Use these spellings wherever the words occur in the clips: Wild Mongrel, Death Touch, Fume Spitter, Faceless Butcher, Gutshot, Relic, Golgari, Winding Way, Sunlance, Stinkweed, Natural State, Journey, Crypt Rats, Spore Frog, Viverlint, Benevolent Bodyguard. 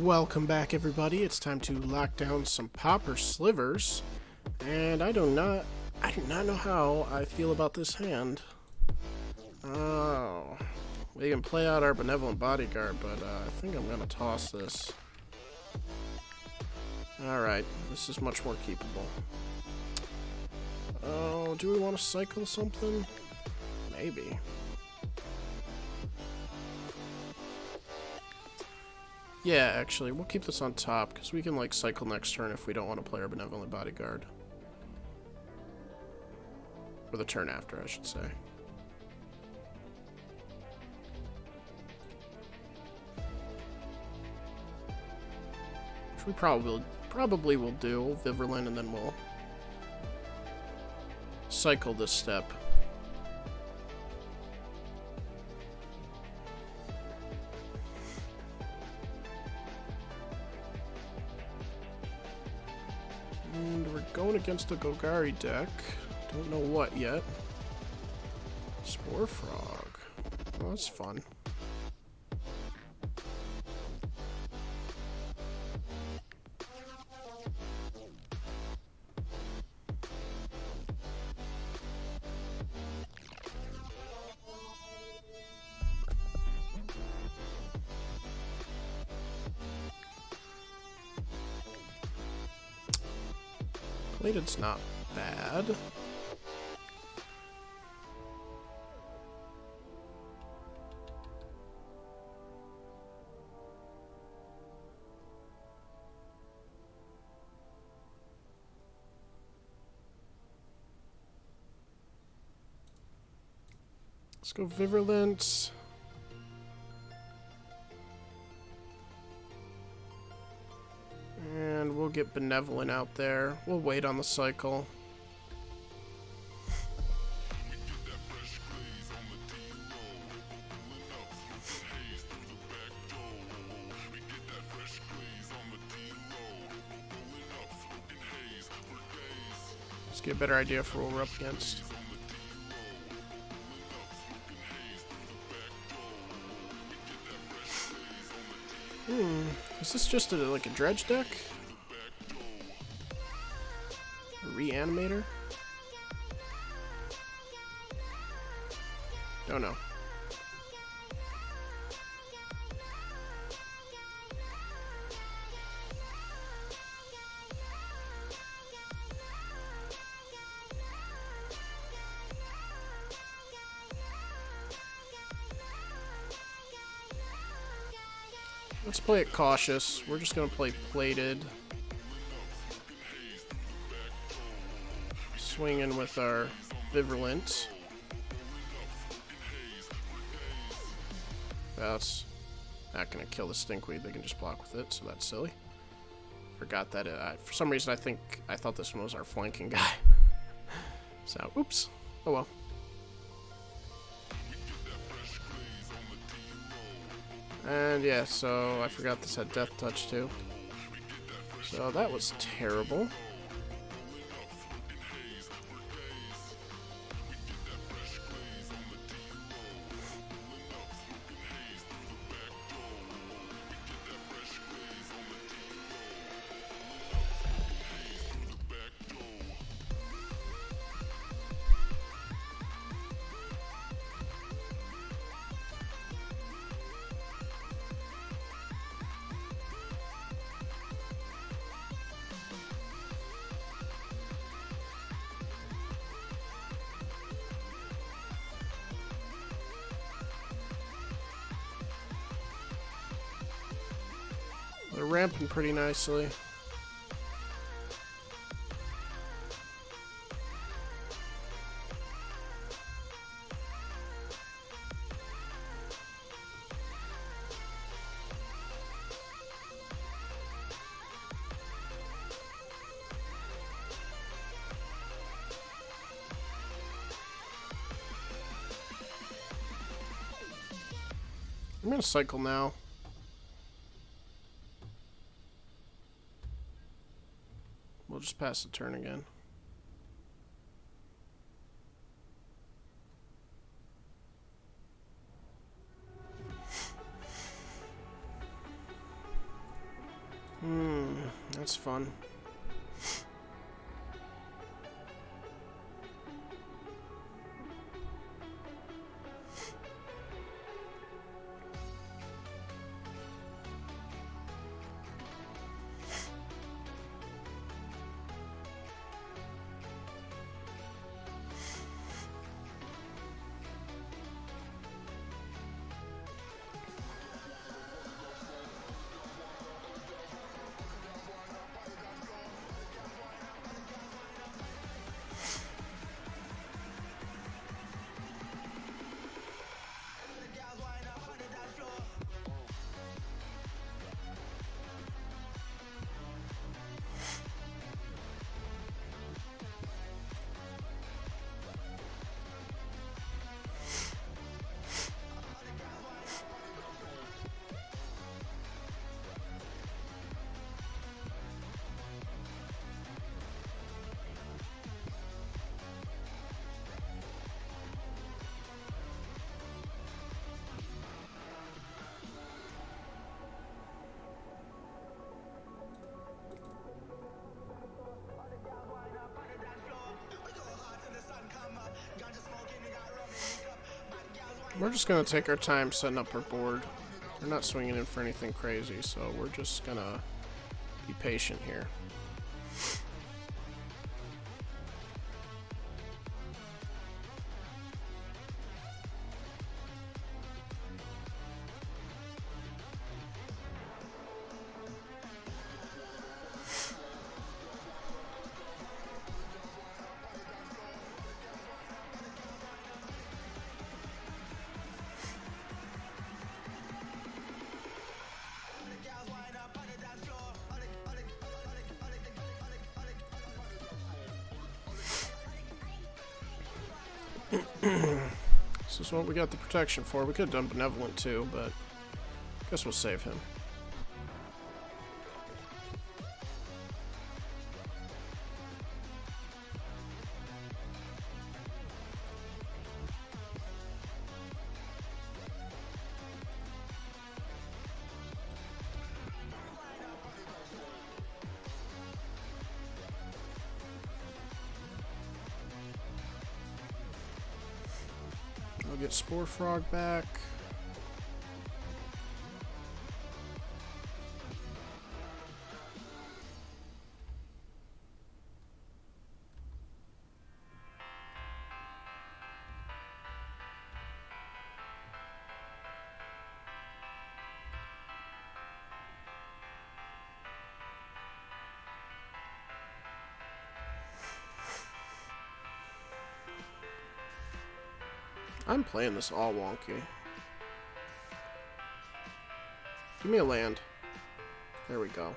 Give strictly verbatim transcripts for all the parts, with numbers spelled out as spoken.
Welcome back, everybody. It's time to lock down some popper slivers, and I do not, I do not know how I feel about this hand. Oh, we can play out our Benevolent Bodyguard, but uh, I think I'm gonna toss this. All right, this is much more keepable. Oh, do we want to cycle something? Maybe. Yeah, actually, we'll keep this on top, because we can, like, cycle next turn if we don't want to play our Benevolent Bodyguard. Or the turn after, I should say. Which we probably, probably will do, Viverlint, and then we'll cycle this step. Going against the Golgari deck. Don't know what yet. Spore Frog. Well, that's fun. It's not bad. Let's go Viverlint. We'll get Benevolent out there. We'll wait on the cycle. Let's get a better idea for what we're up against. Hmm. Is this just a, like a dredge deck? Reanimator? Don't know. Let's play it cautious. We're just gonna play plated. Swing in with our Viverlint. That's not going to kill the Stinkweed. They can just block with it, so that's silly. Forgot that. It, I, for some reason, I think I thought this one was our flanking guy. So, oops. Oh well. And yeah, so I forgot this had Death Touch too. So that was terrible. They're ramping pretty nicely. I'm gonna cycle now. We'll just pass the turn again. was fun. We're just gonna take our time setting up our board. We're not swinging in for anything crazy, so we're just gonna be patient here. This is what we got the protection for. We could have done Benevolent too, but I guess we'll save him. Get Spore Frog back. I'm playing this all wonky. Give me a land. There we go.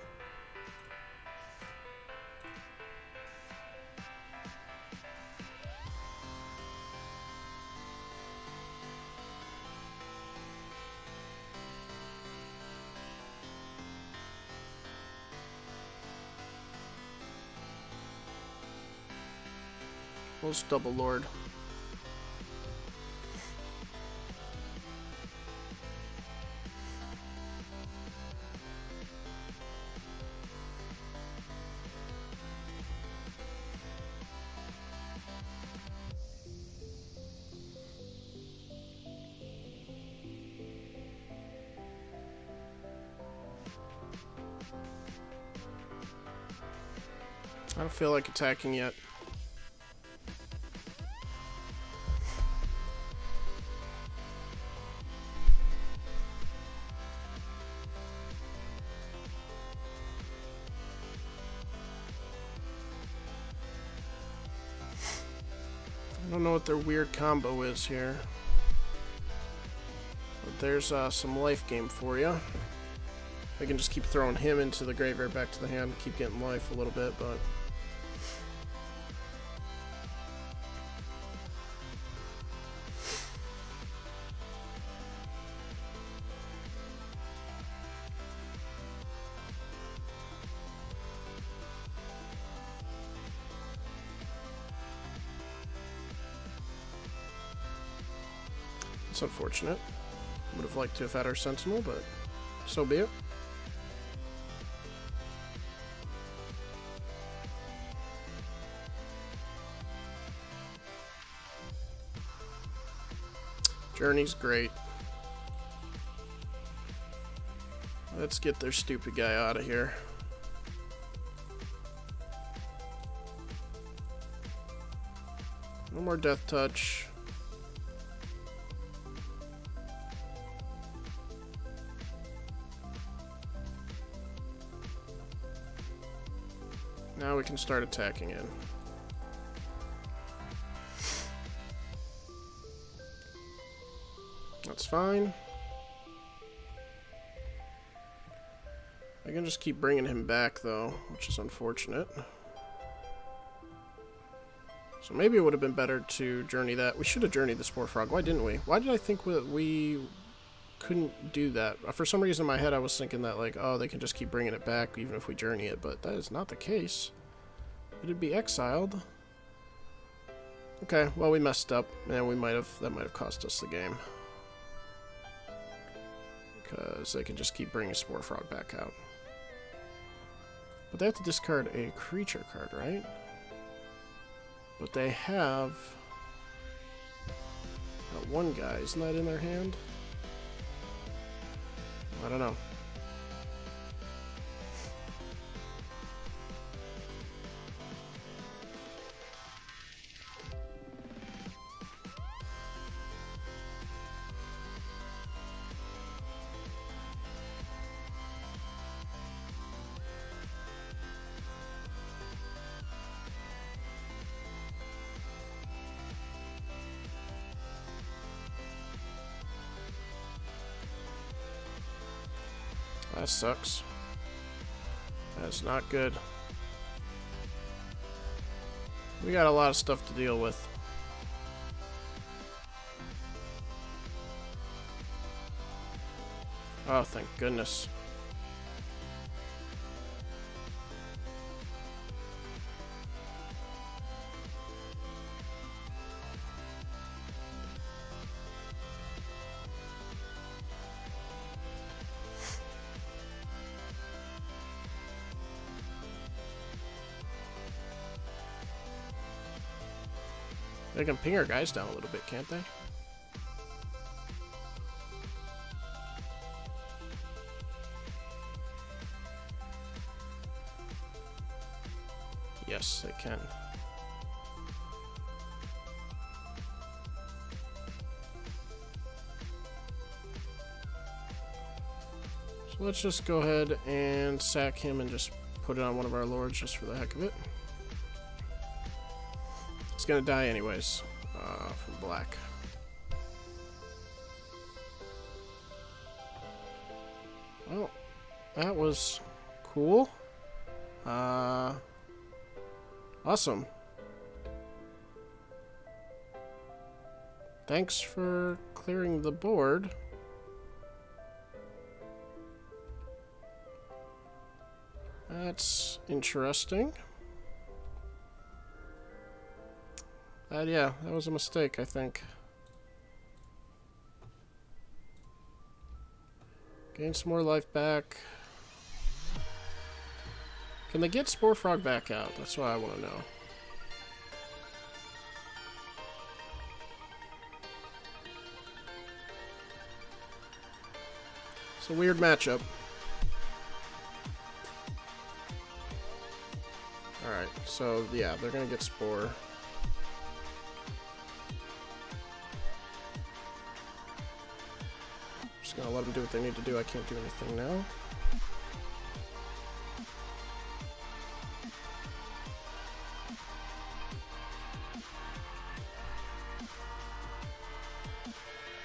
We'll just double lord. I don't feel like attacking yet. I don't know what their weird combo is here. But there's uh, some life game for you. I can just keep throwing him into the graveyard back to the hand, keep getting life a little bit, but... it's unfortunate. Would have liked to have had our Sentinel, but so be it. Journey's great. Let's get their stupid guy out of here. No more Death Touch. Now we can start attacking in. That's fine. I can just keep bringing him back though, which is unfortunate. So maybe it would have been better to journey that. We should have journeyed the Spore Frog. Why didn't we? Why did I think we, we couldn't do that? For some reason in my head I was thinking that, like, oh, they can just keep bringing it back even if we journey it, but that is not the case. It'd be exiled. Okay, well, we messed up, and we might have, that might have cost us the game. Because they can just keep bringing Spore Frog back out. But they have to discard a creature card, right? But they have that one guy, isn't that in their hand? I don't know. That sucks. That's not good. We got a lot of stuff to deal with. Oh, thank goodness. They can ping our guys down a little bit, can't they? Yes, they can. So let's just go ahead and sack him and just put it on one of our lords just for the heck of it. Gonna die anyways uh, from black. Well, that was cool. Uh, awesome. Thanks for clearing the board. That's interesting. Uh, yeah, that was a mistake, I think. Gain some more life back. Can they get Spore Frog back out? That's what I want to know. It's a weird matchup. Alright, so yeah, they're going to get Spore. I'll let them do what they need to do. I can't do anything now.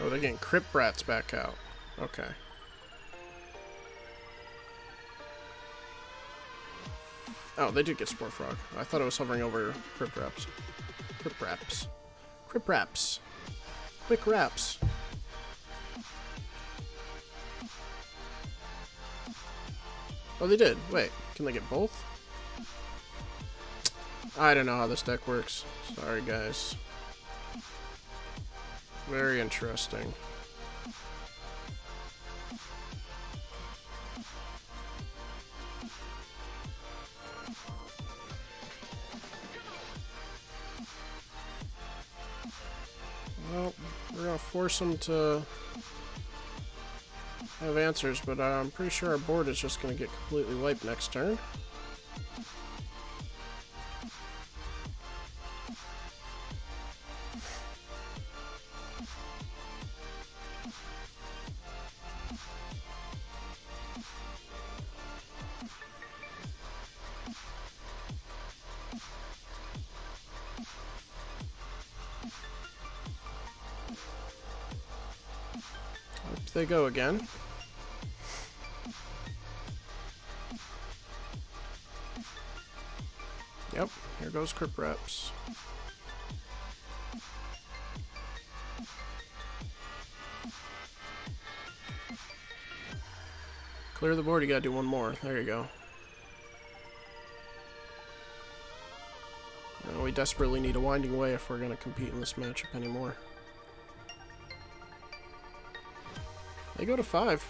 Oh, they're getting Crypt Rats back out. Okay. Oh, they did get Spore Frog. I thought it was hovering over Crypt Rats. Crypt Rats. Crypt Rats. Quick Raps. Oh, they did. Wait, can they get both? I don't know how this deck works. Sorry, guys. Very interesting. Well, we're We're gonna force them to have answers, but uh, I'm pretty sure our board is just gonna get completely wiped next turn. They go again. Yep, here goes Crypt Rats. Clear the board, you gotta do one more. There you go. Uh, we desperately need a Winding Way if we're gonna compete in this matchup anymore. They go to five.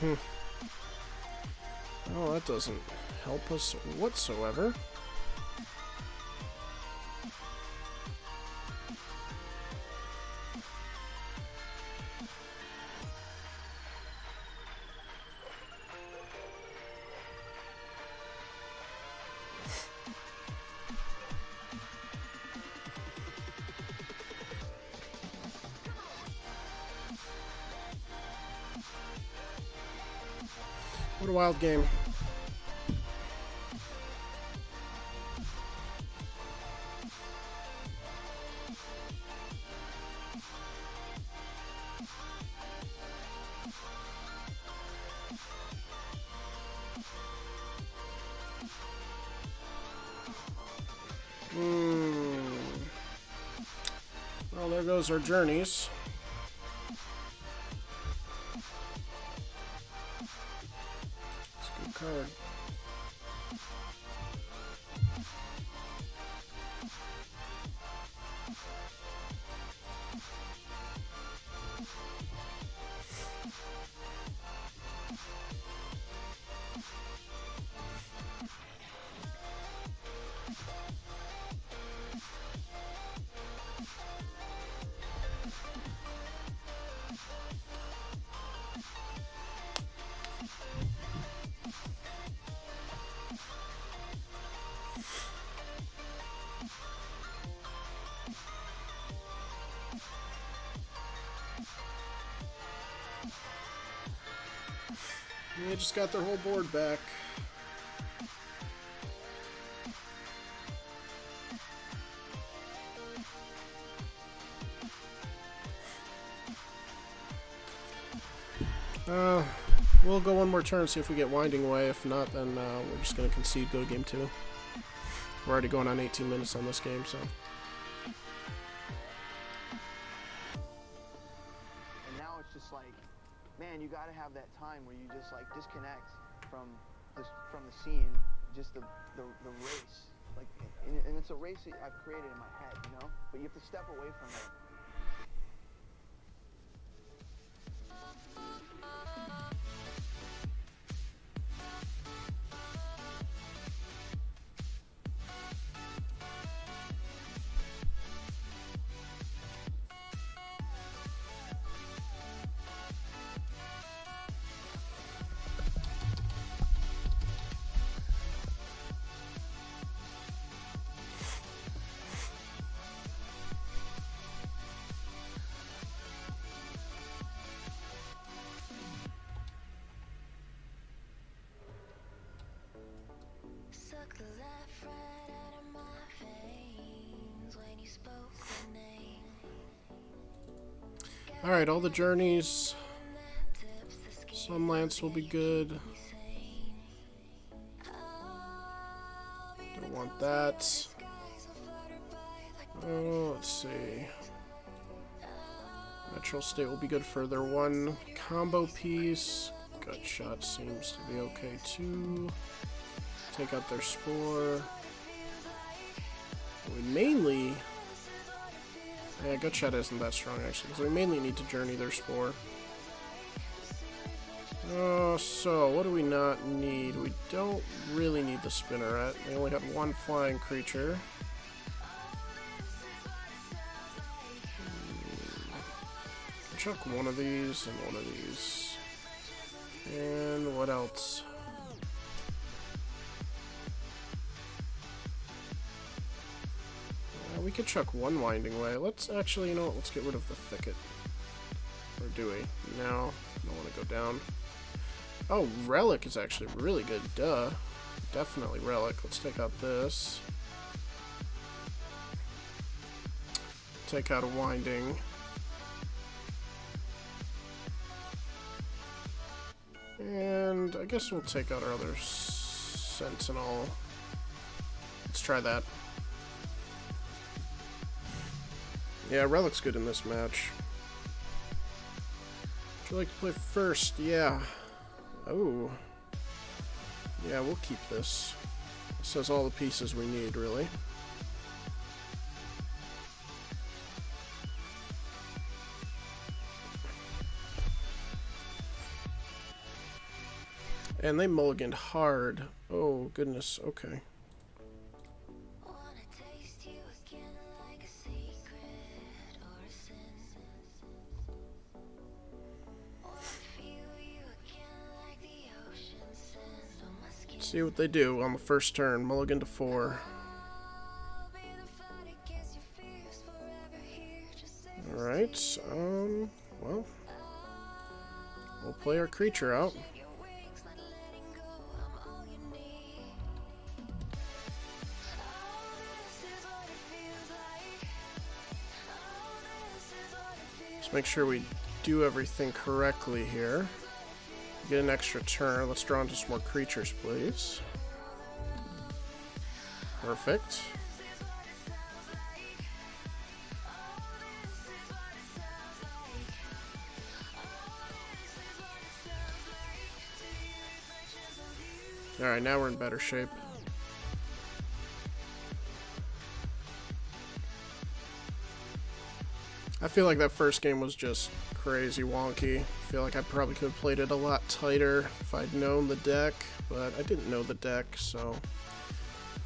Hmm. Oh, that doesn't help us whatsoever. What a wild game. Those are journeys. That's a good card. They just got their whole board back. Uh, we'll go one more turn, see if we get Winding Way. If not, then uh, we're just going to concede, go to game two. We're already going on eighteen minutes on this game, so... Man, you gotta have that time where you just like disconnect from the from the scene, just the the, the race, like, and, and it's a race that I've created in my head, you know. But you have to step away from it. Alright, all the journeys. Sunlance will be good. Don't want that. Oh, let's see. Natural State will be good for their one combo piece. Gutshot seems to be okay too. Take out their spore. We mainly... Yeah, Gutshot isn't that strong actually, because we mainly need to journey their spore. Oh, so what do we not need? We don't really need the spinneret. We only got one flying creature. Chuck one of these and one of these. And what else? Uh, we could chuck one Winding Way. Let's actually, you know what, let's get rid of the thicket. Or do we? No, don't want to go down. Oh, Relic is actually really good, duh. Definitely Relic. Let's take out this. Take out a Winding. And I guess we'll take out our other Sentinel. Let's try that. Yeah, Relic's good in this match. Would you like to play first? Yeah. Oh. Yeah, we'll keep this. This has all the pieces we need, really. And they mulliganed hard. Oh, goodness. Okay. Let's see what they do on the first turn. Mulligan to four. Alright. Um, well. We'll play our creature out. Make sure we do everything correctly here. Get an extra turn. Let's draw into some more creatures, please. Perfect. Alright, now we're in better shape. I feel like that first game was just crazy wonky. I feel like I probably could have played it a lot tighter if I'd known the deck, but I didn't know the deck, so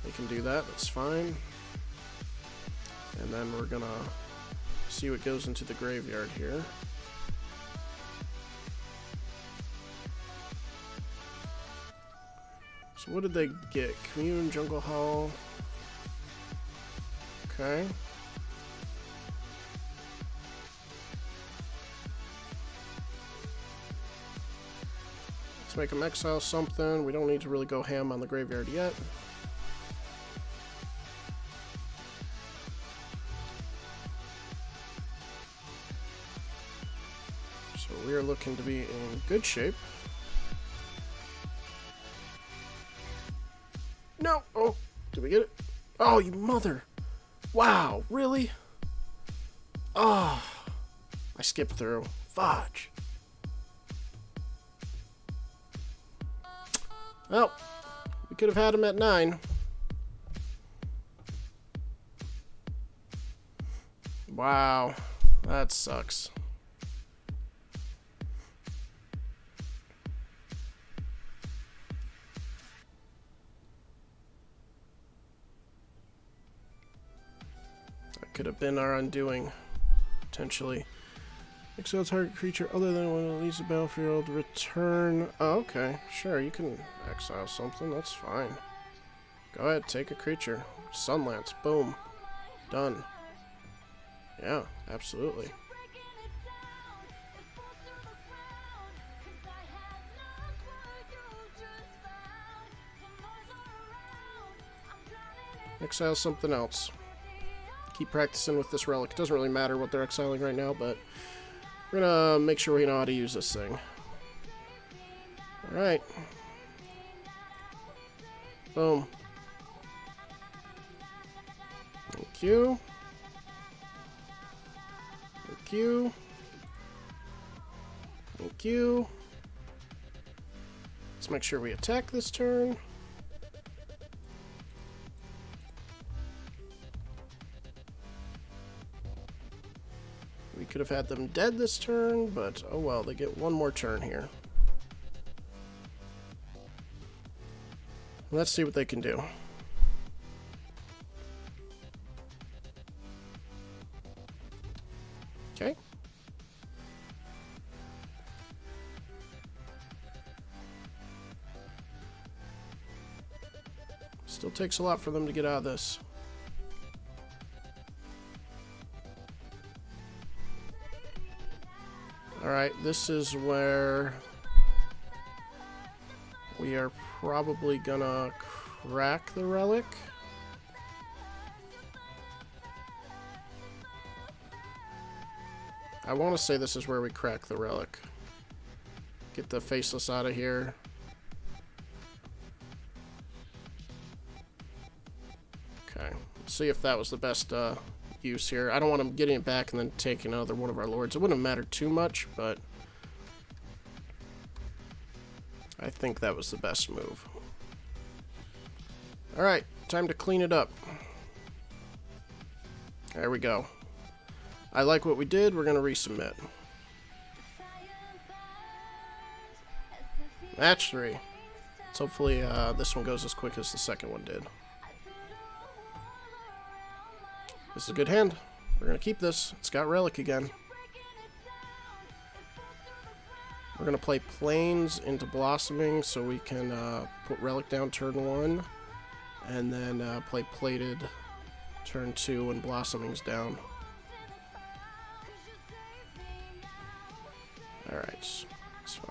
we can do that, that's fine. And then we're gonna see what goes into the graveyard here. So what did they get? Commune, Jungle Hall. Okay. Make them exile something. We don't need to really go ham on the graveyard yet. So we are looking to be in good shape. No! Oh! Did we get it? Oh, you mother! Wow! Really? Oh! I skipped through. Fudge! Well, we could have had him at nine. Wow, that sucks. That could have been our undoing, potentially. Exile target creature other than one that leaves the battlefield. Return. Oh, okay. Sure, you can exile something. That's fine. Go ahead, take a creature. Sunlance. Boom. Done. Yeah, absolutely. Exile something else. Keep practicing with this relic. It doesn't really matter what they're exiling right now, but we're gonna make sure we know how to use this thing. Alright. Boom. Thank you. Thank you. Thank you. make sure we attack this turn. We could have had them dead this turn, but oh well, they get one more turn here. Let's see what they can do. Okay. Still takes a lot for them to get out of this. Alright, this is where we are probably gonna crack the relic. I want to say this is where we crack the relic. Get the faceless out of here. Okay, let's see if that was the best uh, use here. I don't want him getting it back and then taking another one of our lords. It wouldn't have mattered too much, but I think that was the best move. Alright, time to clean it up. There we go. I like what we did. We're going to resubmit. Match three. Let's hopefully uh, this one goes as quick as the second one did. This is a good hand. We're going to keep this. It's got Relic again. We're going to play Plains into Blossoming so we can uh, put Relic down turn one. And then uh, play Plated turn two when Blossoming's down. Alright, it's fine. A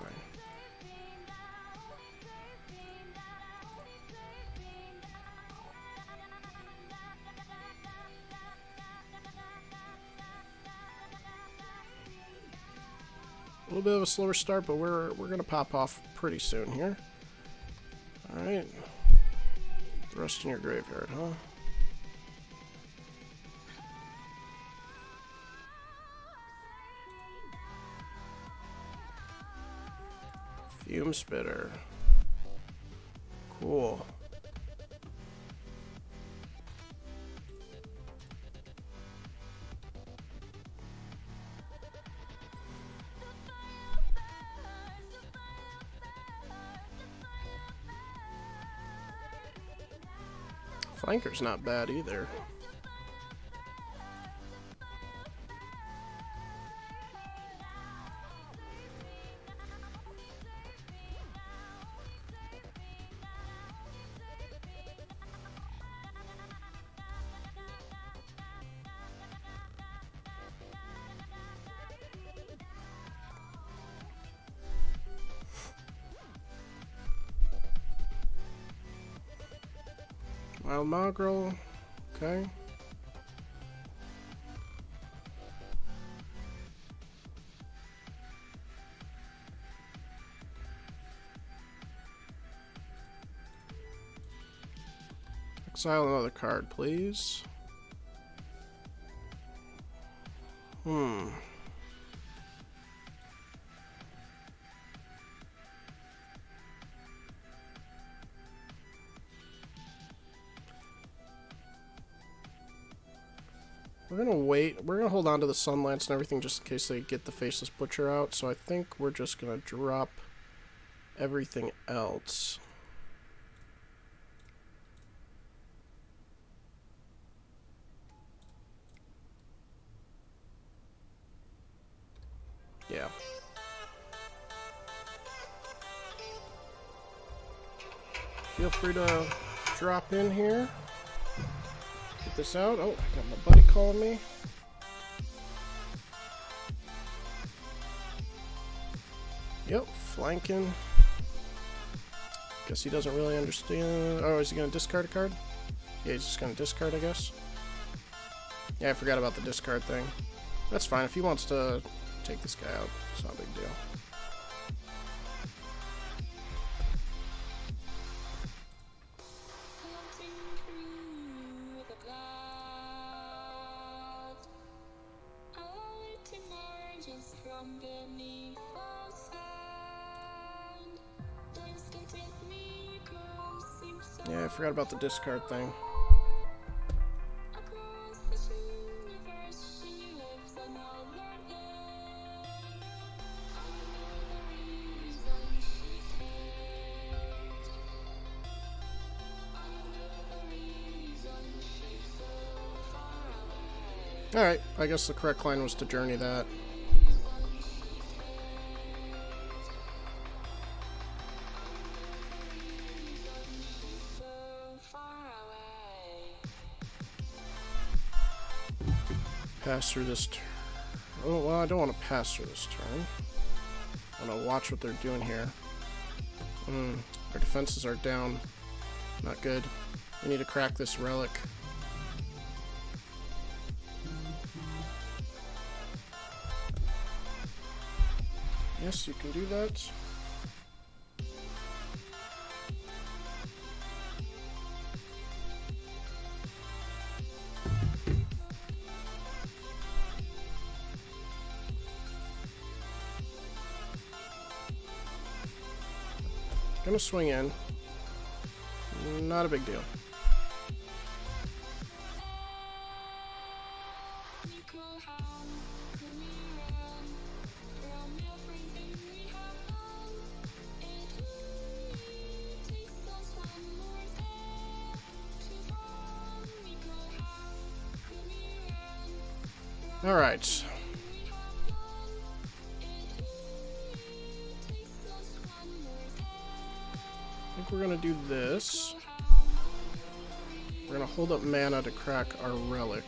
little bit of a slower start, but we're we're gonna pop off pretty soon here. Alright. Thrust in your graveyard, huh? Fume Spitter. Cool. Flanker's not bad either. Wild Mongrel, okay. Exile another card, please. Hmm. We're gonna wait. We're gonna hold on to the Sunlance and everything just in case they get the Faceless Butcher out. So I think we're just gonna drop everything else. Yeah. Feel free to drop in here. Get this out. Oh, I got my buddy calling me. Yep, flanking. Guess he doesn't really understand. Oh, is he going to discard a card? Yeah, he's just going to discard, I guess. Yeah, I forgot about the discard thing. That's fine. If he wants to take this guy out, it's not a big deal. From beneath the sand, forgot about the discard thing. Alright, I guess the correct line was to journey that. Pass through this turn. Oh, well, I don't want to pass through this turn. I want to watch what they're doing here. Mm, our defenses are down. Not good. We need to crack this relic. Yes, you can do that. Gonna swing in. Not a big deal. All right. I think we're gonna do this. We're gonna hold up mana to crack our relic.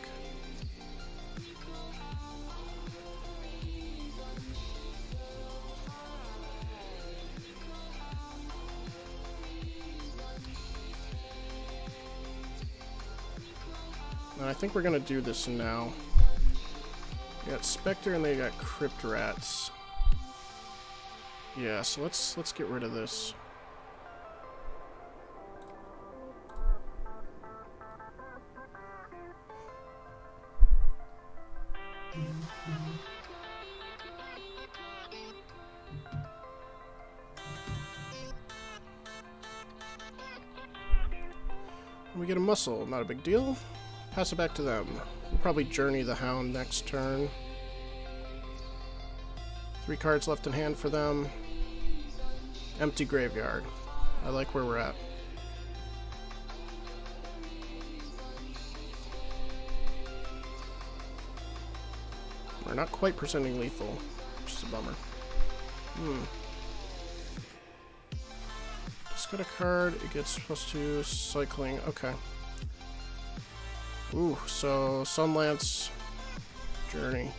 And I think we're gonna do this now. They got Spectre and they got Crypt Rats. Yeah, so let's let's get rid of this. And we get a muscle, not a big deal. Pass it back to them. We'll probably journey the hound next turn. Three cards left in hand for them. Empty graveyard. I like where we're at. We're not quite presenting lethal, which is a bummer. Hmm. Discard a card. It gets plus two cycling. Okay. Ooh, so Sunlance, Journey.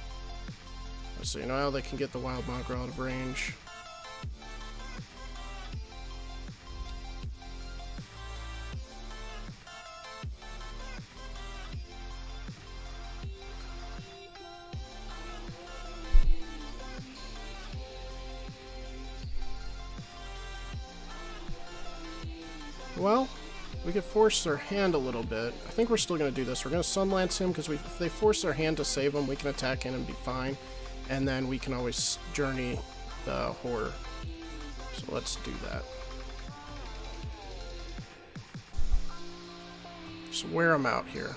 So now they can get the Wild Mongrel out of range. Well, we could force their hand a little bit. I think we're still going to do this. We're going to Sunlance him because if they force their hand to save him, we can attack in and be fine. And then we can always journey the horror. So let's do that. Just wear them out here.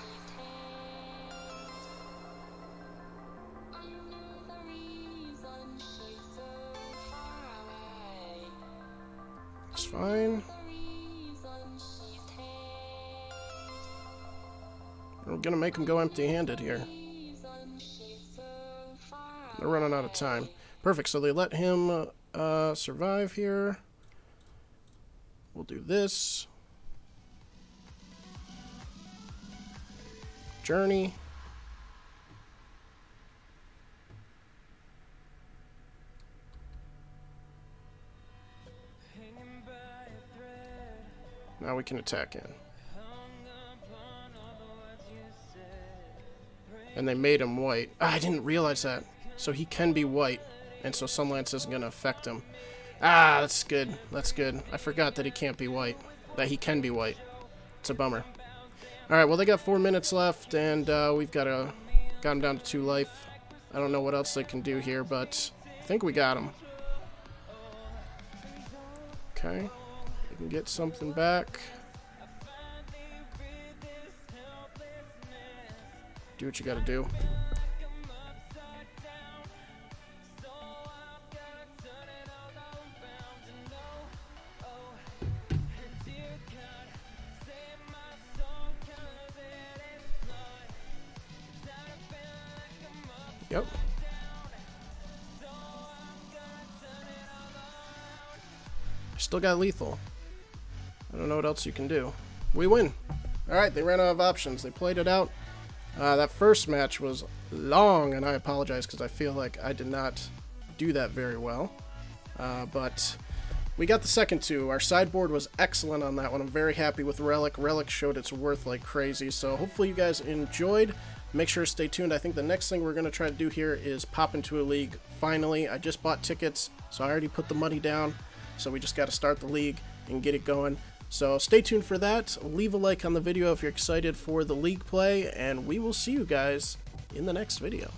That's fine. We're gonna make them go empty-handed here. They're running out of time. Perfect, so they let him uh, survive here. We'll do this. Journey. Now we can attack in. And they made him white. Ah, I didn't realize that. So he can be white, and so Sunlance isn't going to affect him. Ah, that's good. That's good. I forgot that he can't be white. That he can be white. It's a bummer. Alright, well, they got four minutes left, and uh, we've got, a, got him down to two life. I don't know what else they can do here, but I think we got him. Okay. We can get something back. do what you gotta do. Yep. Still got lethal. I don't know what else you can do. We win. Alright, they ran out of options. They played it out. Uh, that first match was long, and I apologize because I feel like I did not do that very well. Uh, but we got the second two. Our sideboard was excellent on that one. I'm very happy with Relic. Relic showed its worth like crazy. So hopefully you guys enjoyed. Make sure to stay tuned. I think the next thing we're going to try to do here is pop into a league. Finally, I just bought tickets, so I already put the money down. So we just got to start the league and get it going. So stay tuned for that. Leave a like on the video if you're excited for the league play, and we will see you guys in the next video.